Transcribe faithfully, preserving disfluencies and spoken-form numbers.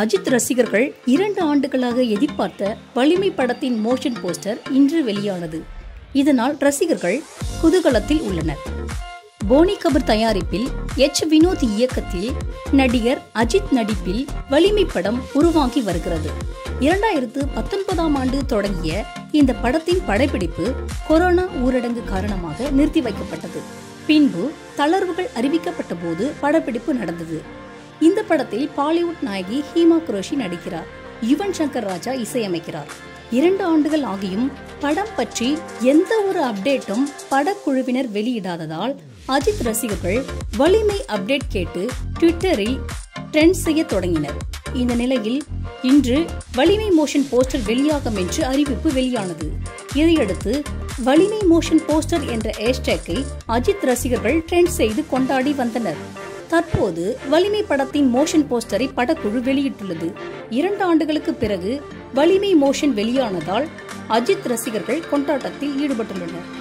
அஜித் ரசிகர்கள் இரண்டு ஆண்டுகளாக எதிர்பார்த்த வலிமை படத்தின் மோஷன் போஸ்டர் இன்று வெளியானது. இதனால் ரசிகர்கள் குதூகலத்தில் உள்ளனர். போனி கபூர் தயாரிப்பில் எச் வினோத் இயக்கத்தில் நடிகர் அஜித் நடிப்பில் வலிமை படம் உருவாகி வருகிறது. இரண்டாயிரத்து பத்தொன்பதாம் ஆண்டு தொடங்கிய இந்த படத்தின் படப்பிடிப்பு கொரோனா ஊரடங்கு காரணமாக நிறுத்தி வைக்கப்பட்டது. பின்பு தளர்வுகள் அறிவிக்கப்பட்ட போது படப்பிடிப்பு நடந்தது. இந்த படத்தில் பாலிவுட் நாயகி ஹீமா குரேஷி நடிக்கிறார். யுவன் சங்கர் ராஜா இசையமைக்கிறார். இரண்டு ஆண்டுகள் ஆகியும் படம் பற்றி எந்த ஒரு அப்டேட்டும் படக்குழுவினர் வெளியிடாததால் அஜித் ரசிகர்கள் வலிமை அப்டேட் கேட்டு ட்விட்டரில் ட்ரெண்ட் செய்ய தொடங்கினர். இந்த நிலையில் இன்று வலிமை மோஷன் போஸ்டர் வெளியாகும் என்று அறிவிப்பு வெளியானது. இதையடுத்து வலிமை மோஷன் போஸ்டர் என்ற ஹேஷ்டேக்கை அஜித் ரசிகர்கள் ட்ரெண்ட் செய்து கொண்டாடி வந்தனர். தற்போது வலிமை படத்தின் மோஷன் போஸ்டரை படக்குழு வெளியிட்டுள்ளது. இரண்டு ஆண்டுகளுக்கு பிறகு வலிமை மோஷன் வெளியானதால் அஜித் ரசிகர்கள் கொண்டாட்டத்தில் ஈடுபட்டுள்ளனர்.